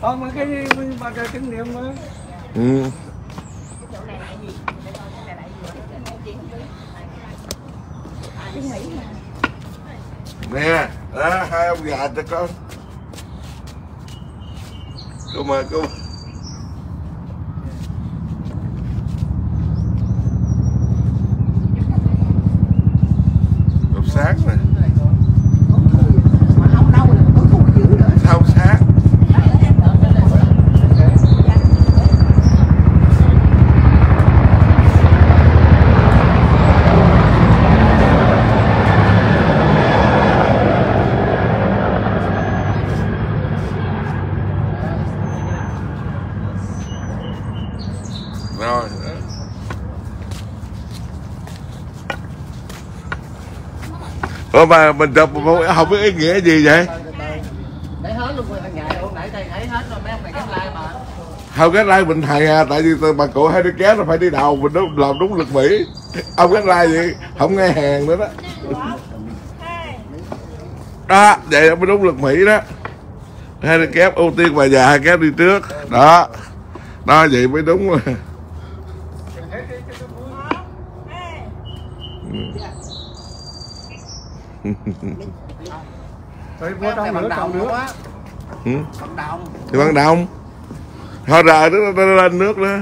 Không, cái bà cái kinh nghiệm đó. Ừ. Nè, đó, hai ông già cho con. Cô mời cô. Cục sáng này. Ủa mà mình đọc không biết ý nghĩa gì vậy? Để hết luôn rồi, ngày hôm nãy thầy thấy hết rồi, mấy ông này kết like mà. Không kết like mình thầy à, tại vì bà cụ hay đi kéo là phải đi đầu, mình đúng, làm đúng lực Mỹ. Ông kết like gì, không nghe hàng nữa đó. Đó, vậy là mới đúng lực Mỹ đó. Hay đi kéo ưu tiên bà già, hay kéo đi trước. Đó, đó vậy mới đúng rồi. Thôi vô trong nữa, đồng nữa. Ừ. Bằng đồng. Thì bằng đồng. Thôi rồi nó lên nước nữa.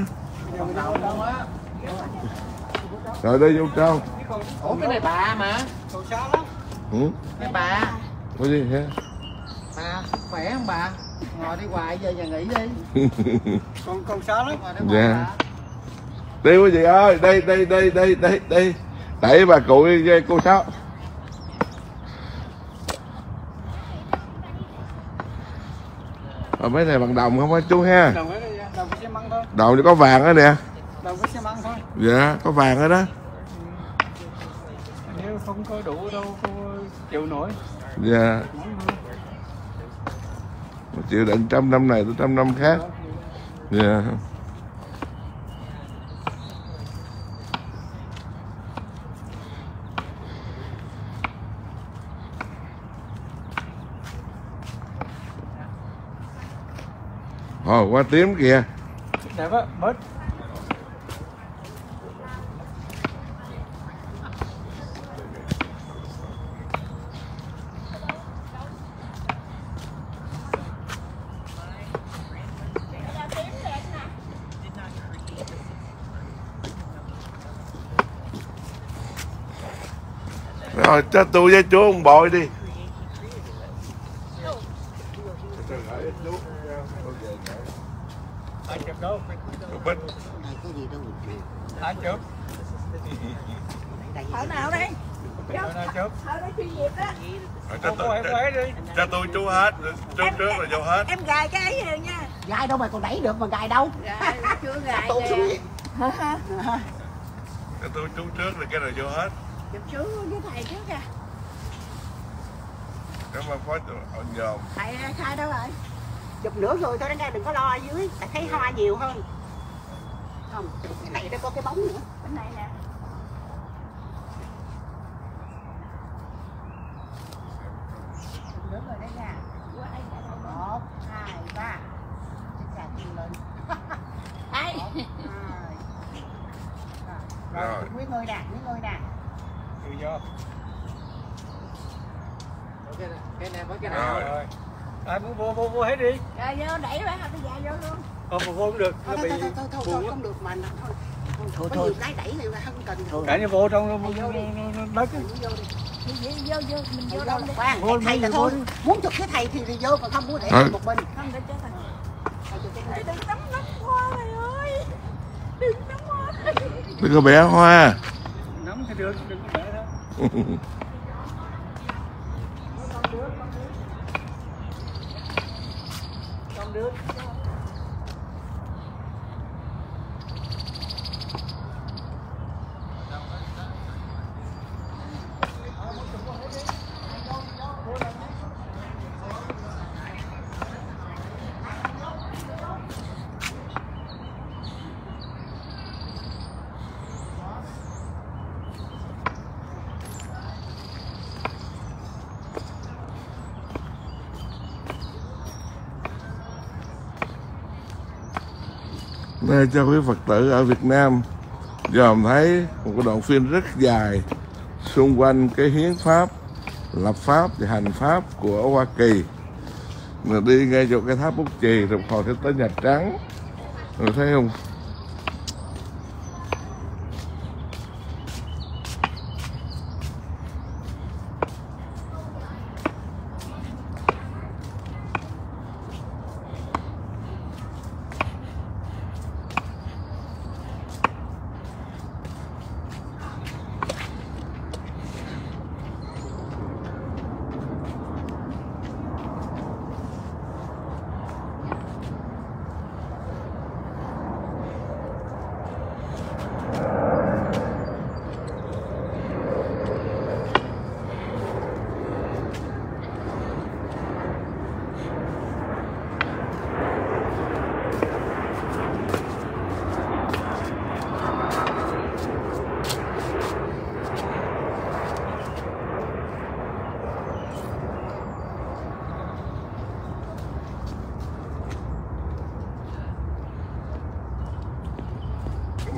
Rồi đây vô trong. Ủa cái này bà mà. Còn sao lắm. Ừ. Cái bà. Có gì hả? Bà khỏe không bà? Ngồi đi hoài giờ giờ nghỉ đi. Con con sao lắm. Dạ. Đi quý vị ơi, đây đây đây đây đây đây. Đẩy bà cụ đi cô Sáu. Rồi mấy này bằng đồng không á chú ha? Đồng hết rồi, đồng xi măng thôi. Đồng thì có vàng đó nè. Đồng có xi măng thôi. Dạ, có vàng hết đó. Nếu không có đủ đâu không chịu nổi. Dạ. Một triệu định trăm năm này tới trăm năm khác. Dạ. Ồ, oh, quá tím kìa. Đẹp á, bớt. Rồi, cho tôi với chú ông bội đi. Thợ nào đây? Thợ đây chuyên nghiệp đó. Cho tôi, cho tôi chú hết, chú trước rồi vô hết. Em gài cái ấy rồi nha. Gài đâu mà còn đẩy được mà gài đâu. Gài chưa gài kìa. Cho tôi chú trước rồi cái này vô hết. Chụp chú với thầy trước kìa. Cảm ơn phó ông dồn. Thầy khai đâu rồi? Chụp nửa người thôi đó nghe, đừng có lo ở dưới. Thầy thấy hoa nhiều hơn. Không, cái này nó có cái bóng nữa. Bên này nè. Đúng rồi đây nha. Một, hai, ba. Cái chàng lên. Đấy. Rồi, quý người nè, quý người nè. Đưa vô. Cái này với cái này rồi. Ai muốn vô, vô, vô hết đi. Rồi vô, đẩy ra, tôi dạ vô luôn. Không, mà vô cũng được. Thôi, thôi, thôi, thôi, thôi, thôi, không được mà. Thôi, thôi, có nhiều cái đẩy thì không cần. Đẩy nó vô trong, nó đất. Vô đi. Vô, vô, vô, mình vô đâu đi. Thầy là thôi, muốn chụp cái thầy thì vô, còn không muốn để thầy một mình. Không, để cho thầy. Thầy đừng tắm nắm hoa, thầy ơi. Đừng tắm hoa. Đừng có bẻ hoa. Nắm thì được, đừng có bẻ đâu. Con đứa, đây cho quý Phật tử ở Việt Nam dòm thấy một cái đoạn phim rất dài xung quanh cái hiến pháp, lập pháp và hành pháp của Hoa Kỳ. Rồi đi ngay chỗ cái tháp Bút Chì rồi hồi sẽ tới Nhà Trắng. Rồi thấy không?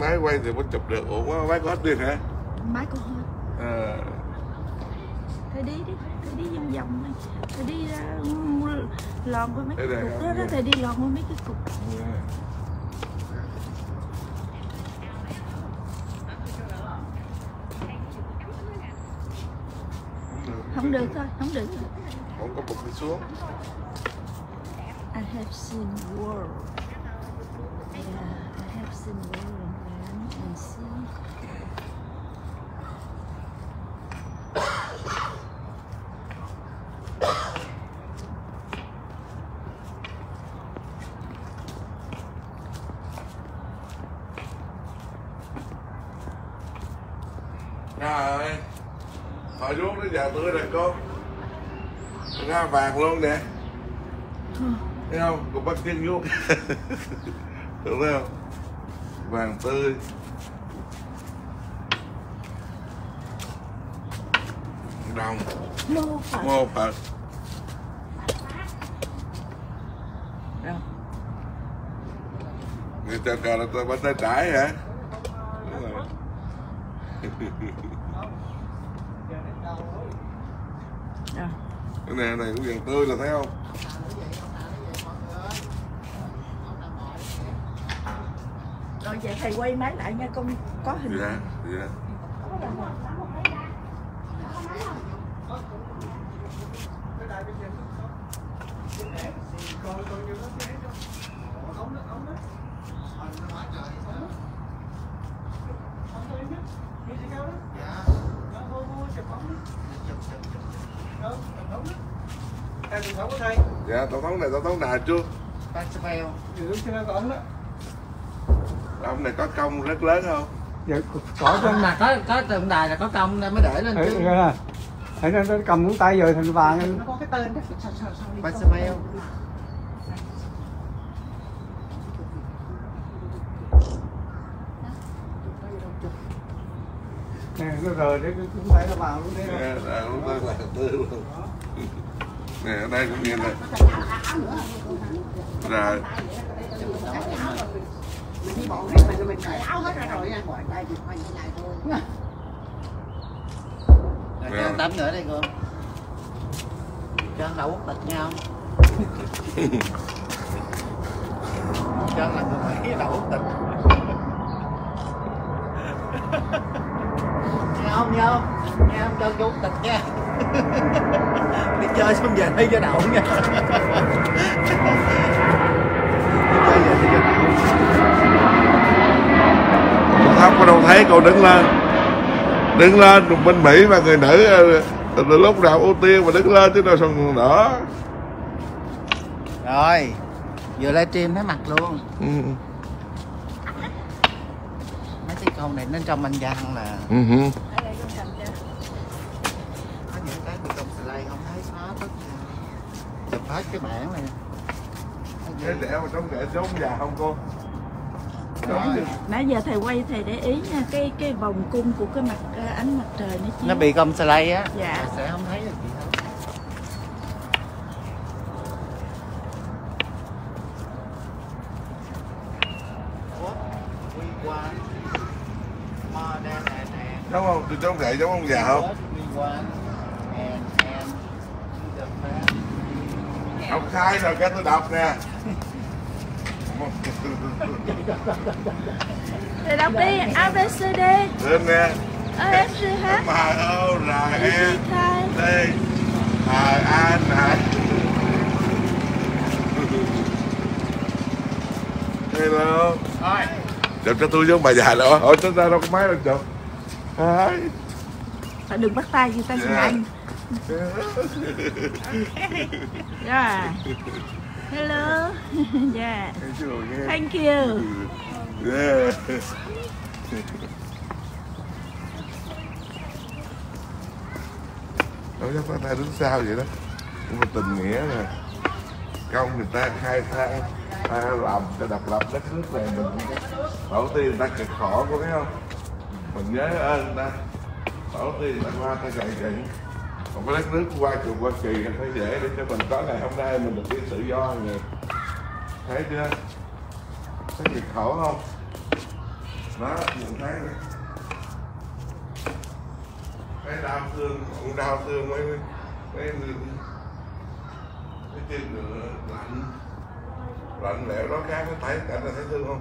Máy quay thì mới chụp được. Ủa quá, máy có hết điện hả? Máy có hết. À. Thầy đi đi, thầy đi vòng vòng này. Thầy đi uh, lòn qua mấy cái đây cục đó, đó, thầy đi lòn qua mấy cái cục. Yeah. Không được thôi, không được. Không có bục đi xuống. I have seen the world. Yeah. Xin lỗi anh xin. nó giờ tôi là con ra vàng luôn nè, thấy không? Cục Bắc Kinh luôn, đúng không? Vàng tươi. Đồng. Mô Phật. Mô Phật. Người ta cờ là tôi bắt tay trái hả? Đúng rồi. Cái này này cũng vàng tươi là thấy không? Rồi vậy thầy quay máy lại nha, con có hình. Dạ, dạ. Dạ, tổng thống này tổng thống nào chưa? Ông này có công rất lớn không? Dạ, có công mà có có tượng đài là có công nên mới để lên chứ. Thấy nó cầm ngón tay rồi thành vàng. Nó có cái tên đó. Sao sao sao đi. Basel. Nè nó rời đấy cũng thấy nó vàng luôn đấy. Nè, nó vàng tươi luôn. Nè, ở đây cũng nhìn này. Rồi. Đi bộ hết mà mình cởi áo hết ra rồi nha. Ngoài tay thì coi như này thôi. Rồi cho tắm nữa đây con. Cho là quốc tịch nha không? Cho là người Mỹ là quốc tịch. Nghe không nghe không? Nghe không cho quốc tịch nha. Đi chơi xong về thấy cho đậu nha. Cô Thóc cô đâu thấy cô đứng lên. Đứng lên, bên Mỹ mà người nữ lúc nào ưu tiên mà đứng lên chứ đâu xong nữa. Rồi, vừa livestream thấy mặt luôn. Ừ. Mấy cái con này nó trong anh Giang là... Ừ. Có những cái bị công slay không thấy nó tức. Chụp hết cái bảng này. Cái đẻo mà trong nghệ giống già không cô? Nãy giờ thầy quay thầy để ý nha, cái cái vòng cung của cái mặt ánh mặt trời nó chiếu. Nó bị gom slay á. Dạ. Sẽ không thấy được gì đâu. Đúng không? Từ trong nghệ giống ông già không? Ông khai rồi cái tôi đọc nè. Thầy đọc đi, A, B, C, D. Lên nè. A, F, G, H. M, O, R, E, T, H, A, N. Hello. Hi. Chụp cho tôi với ông bà già nữa. Ôi, chúng ta đâu có máy đâu chụp. Hi. Đừng bắt tay người ta nhìn anh. Yeah. Hello. Yeah. Thank you. Yeah. Đâu chắc ta đứng sao vậy đó? Nhưng mà tình nghĩa nè. Công người ta khai thác, ta làm cho độc lập đất nước này mình. Đầu tiên người ta cực khổ có biết không? Mình nhớ ơn người ta. Đầu tiên người ta qua ta chạy dựng. Còn cái đất nước qua trường Hoa Kỳ là phải dễ để cho mình có ngày hôm nay mình được cái tự do này. Thấy chưa? Thấy cực khổ không? Đó, mình thấy cái đau thương, cũng đau thương mấy cái cái chân lạnh lạnh lẽo đó khác với thấy cảnh là thấy thương không?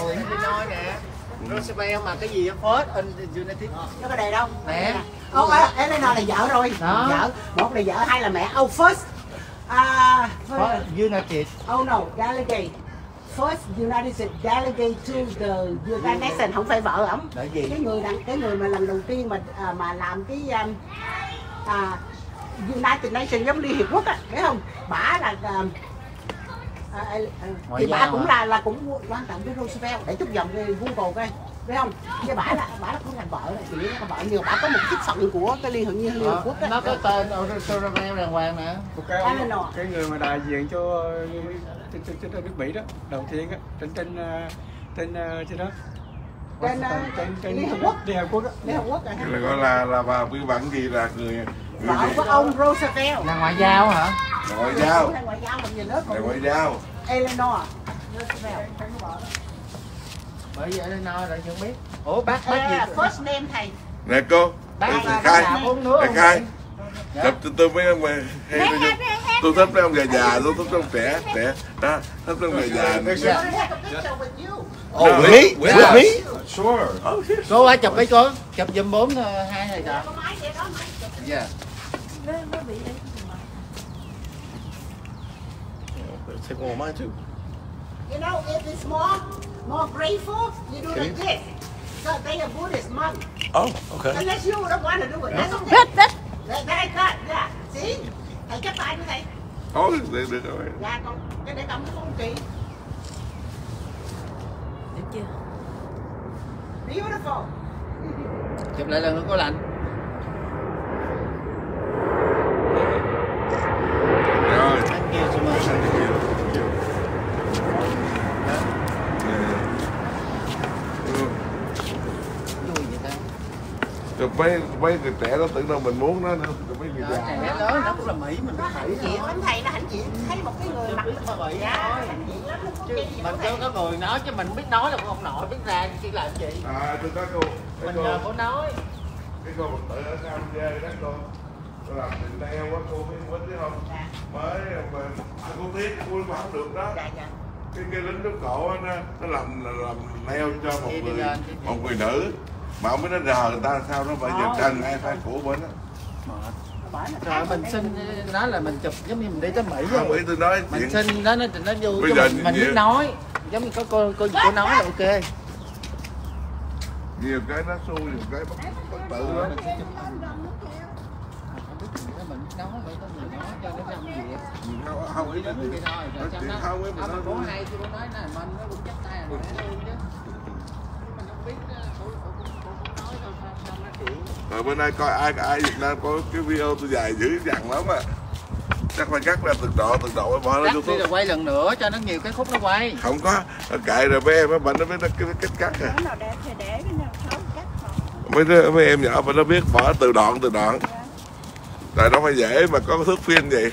Ôi, đi nói nè. Roosevelt mà cái gì đó, First in United. Nó có đề đâu? Mẹ. Ông á, Eleanor là vợ rồi. Đó. Vợ, một là vợ, hai là mẹ. Ông First. À, First United. Oh no, delegate. First United delegate to the United Nations, không phải vợ ổng. Cái người đằng, cái người mà lần đầu tiên mà mà làm cái à United Nations giống Liên Hiệp Quốc á, thấy không? Bả là uh, À, thì bà cũng là là cũng quan trọng với Roosevelt, để chút dòng cái Google coi, thấy không? Cái bả là bả là cũng làm vợ này, chỉ là vợ nhiều, bả có một chức phận của cái Liên Hợp Liên Hợp Quốc đó. Nó có tên Roosevelt đàng hoàng nè. Cái người mà đại diện cho cho nước Mỹ đó, đầu tiên á, trên trên trên trên đó. Trên trên Liên Hợp Quốc, Liên Hợp Quốc đó, Liên Hợp Quốc đó. Người gọi là là bà Bưu Bản gì là người vợ của ông Roosevelt. Là ngoại giao hả? Ngoại giao. Ngoại giao mình nhìn nữa. Ngoại giao. Eleanor. Bởi vì Eleanor là chưa biết. Ủa bác bác gì? First name thầy. Nè cô. Bác là khai. Bác khai. Tập tôi mới ông về. Tôi thấp với ông già già, tôi thấp với ông trẻ trẻ. Đó, thấp với ông già già. Oh, with me? With me? Sure. Cô ai chụp mấy con? Chụp giùm bốn hai này cả. Yeah. Take one of mine too. You know, if it's more, more grateful, you do like this. So they are Buddhist monks. Oh, okay. Unless you don't want to do it. That's okay. That, that. That, that I got, yeah. See? Thầy kết bài như thế. Oh, they did all right. Dạ, con, cái để cầm không kỹ. Được chưa? Beautiful. Chụp lại lần nữa có lạnh. Rồi mấy, mấy người trẻ nó tưởng đâu mình muốn nó nữa. Rồi mấy người trẻ lớn nó cũng là Mỹ mình thấy gì. Anh thầy nó hãnh diện, thấy một cái người mặt nó bự á. Mình chưa có người nói chứ mình biết nói là ông nội biết ra chứ làm gì. À tôi có cô. Mình nhờ cô nói. Cái cô bật tự ở Nam Dê đó cô. Cô làm tình đeo quá cô mới quýnh chứ không. Mới mà cô tiếc cô mà không được đó. Cái cái lính lúc cổ nó làm làm neo cho một người một người nữ. Mà ông mới nói rờ người ta sao nó bây giờ trần ai phải của bên đó. Trời mình xin nói là mình chụp giống như mình đi tới Mỹ không vậy tôi nói mình xin đó nó nó vô mình biết nói giống như có cô cô gì cô nói là ok. Nhiều cái nó xui nhiều cái bất bất tự đó. Mình nói vậy có người nói cho nó trong việc. Không ý mình đi thôi. Rồi trong đó ông bố hay tôi cũng nói là mình nó cũng chắc tay là nó luôn chứ. Mình không biết. Rồi bên đây coi ai ai Việt Nam có cái video tôi dài dữ dằn lắm à. Chắc phải cắt ra từng độ từng độ bỏ nó YouTube. Cắt rồi quay lần nữa cho nó nhiều cái khúc nó quay. Không có, kệ rồi mấy em á, bệnh nó biết nó cắt cắt à. Nó nào đẹp thì để cái nào xấu cắt thôi. Mấy mấy em nhỏ mà nó biết bỏ từ đoạn từ đoạn. Tại nó phải dễ mà có thước phim vậy.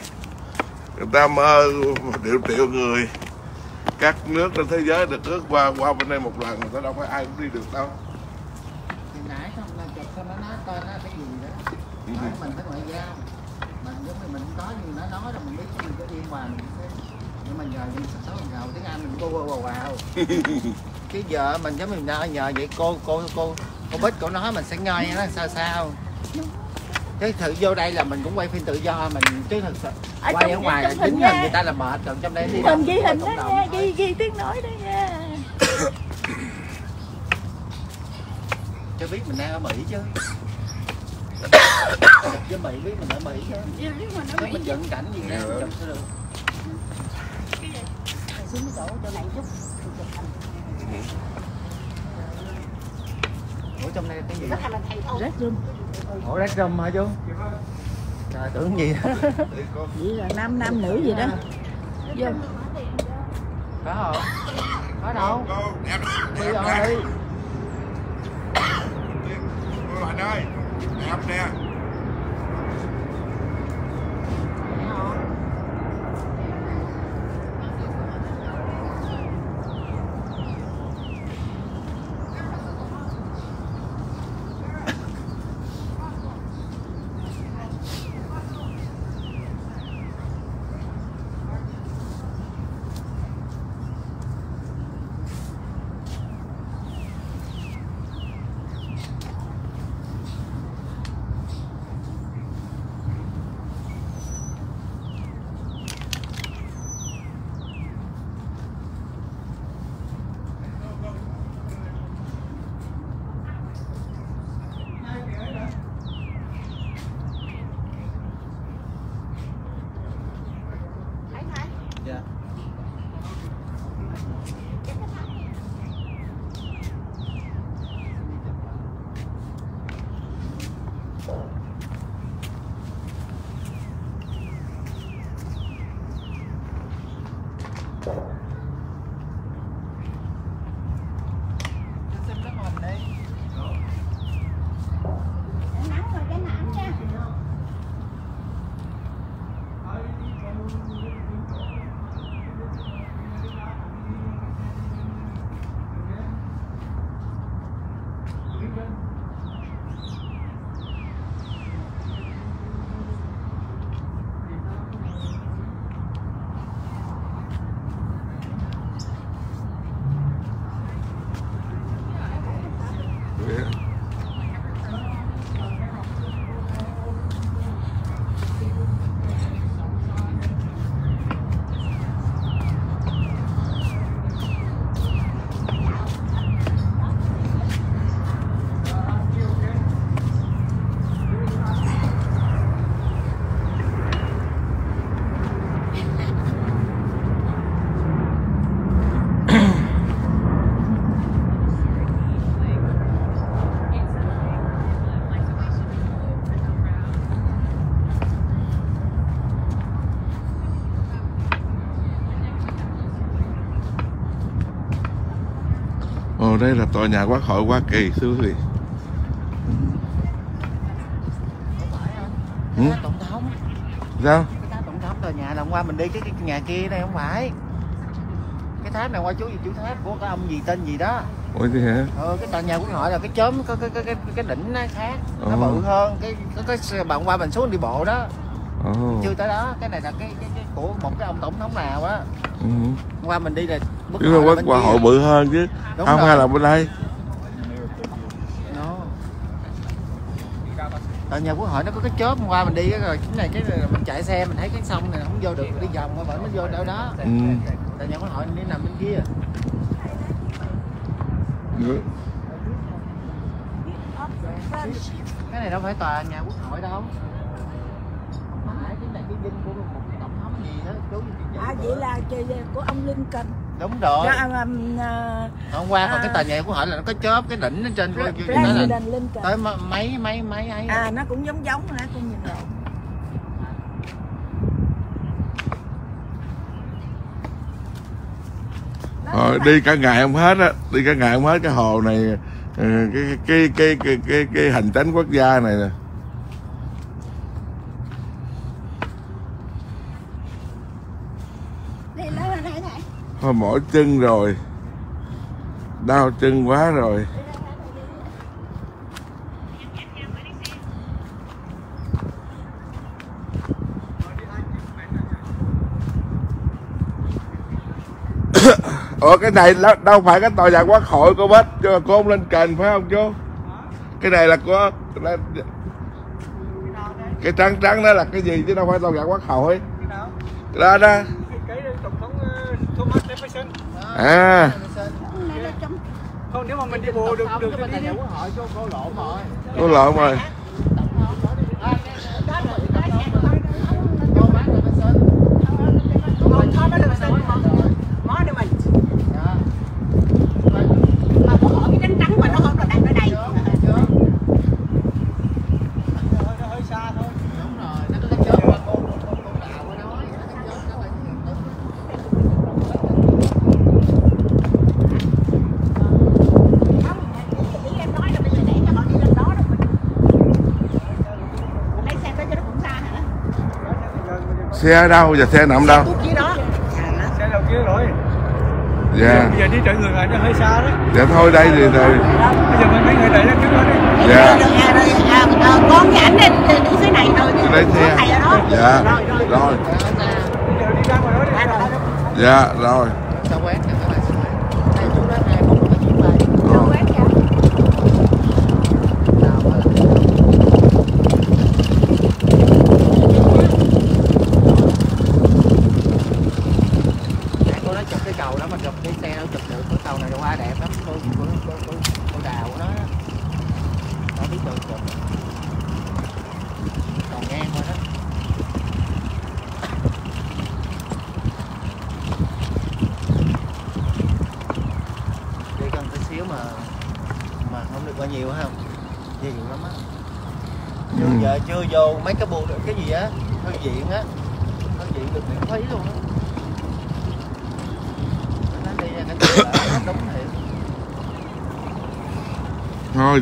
Người ta mơ triệu triệu người. Các nước trên thế giới được ước qua qua bên đây một lần người ta đâu phải ai cũng đi được đâu. Nãy không là chụp xong nó nói coi nó cái gì đó. Nói mình phải ngoại giao. Mình giống như mình có gì nó nói rồi mình biết mình có điên hòa mình thế. Nhưng mà giờ mình sắp xấu mình gầu tiếng Anh mình cô wow wow wow. Cái giờ mình giống như nhờ nhờ vậy cô cô cô cô Bích cô nói mình sẽ ngơi nó sao sao. Chứ thử vô đây là mình cũng quay phim tự do mình chứ thật sự quay ở ngoài là chính hình người ta là mệt còn trong đây đi. Mình ghi hình đó nha, ghi ghi tiếng nói đó nha. Cho biết mình đang ở Mỹ chứ. Chứ Mỹ biết mình ở Mỹ chứ. Chứ mình ở Mỹ. Mình dẫn cảnh gì đó chụp sẽ được. Cái gì? Xuống cái chỗ chỗ này chút. Ủa trong đây cái gì? Red room. Ủa red room hả chú? Trời tưởng gì đó. Vậy là nam nam nữ gì đó. Vô. Có không? Có đâu. Đi rồi đi. Bạn ơi, đẹp nè. Ồ, đây là tòa nhà Quốc hội Hoa Kỳ thưa quý vị. Ừ. Tổng thống. Sao? Cái tổng thống tòa nhà là hôm qua mình đi cái, cái nhà kia đây không phải. Cái tháp này qua chú gì, chú tháp của cái ông gì tên gì đó. Ủa thế hả? Ừ, cái tòa nhà Quốc hội là cái chớm có cái cái cái cái đỉnh nó khác, oh. Nó bự hơn cái cái, cái bạn qua mình xuống đi bộ đó. Oh. Chưa tới đó, cái này là cái, cái, cái của một cái ông tổng thống nào á. Ừ. Qua mình đi là bức quốc hội, hội bự hơn chứ. Đúng không rồi. Hay là bên đây. Ở nhà Quốc hội nó có cái chớp hôm qua mình đi rồi, chính này cái mình chạy xe mình thấy cái sông này không vô được, đi vòng qua vẫn mới vô đâu đó. Ừ. Tại nhà Quốc hội nó nằm bên kia. Ừ. Cái này đâu phải tòa nhà Quốc hội đâu. Không phải, cái này cái dinh của một tổng thống gì đó, chú gì à, vậy là của ông Lincoln. Đúng rồi. Đó, um, uh, hôm qua uh, còn cái tòa nhà của họ là nó có chớp cái đỉnh lên trên President của nó là Lincoln. Tới mấy mấy mấy ấy. À nó cũng giống giống hả con nhìn rồi. Ờ, đi cả ngày không hết á, đi cả ngày không hết cái hồ này, cái cái cái cái cái, cái, cái hành tránh quốc gia này nè. Thôi mỏi chân rồi, đau chân quá rồi. Ủa cái này đâu phải cái tòa nhà Quốc hội cô Bích, cho cô không lên cần phải không chú? Cái này là của cái trắng trắng đó là cái gì chứ đâu phải tòa nhà Quốc hội. Đó đó. À. Không, nếu mà mình đi bộ được được cái này của họ cho cô lộn rồi. Cô lộn rồi. Xe ở đâu? Giờ xe nằm đâu? Xe đầu kia rồi. Dạ. Bây giờ đi chở người lại nó hơi xa đó. Dạ thôi đây thì rồi. Bây giờ mấy người đẩy lên trước đó đi. Dạ. Con với ảnh đi xe này thôi. Lấy xe. Dạ. Rồi. Giờ đi ra ngoài đó đi. Dạ rồi. Sao quét nè các bạn. Đây chú đó hai không có chuyến bay. Sao quét kìa. Nhiều không? Nhiều lắm á. Chưa ừ. Giờ chưa vô mấy cái bộ cái gì á, thư viện á, thư viện được miễn phí luôn á. Nó đi ra cái chợ đóng thiệt. Thôi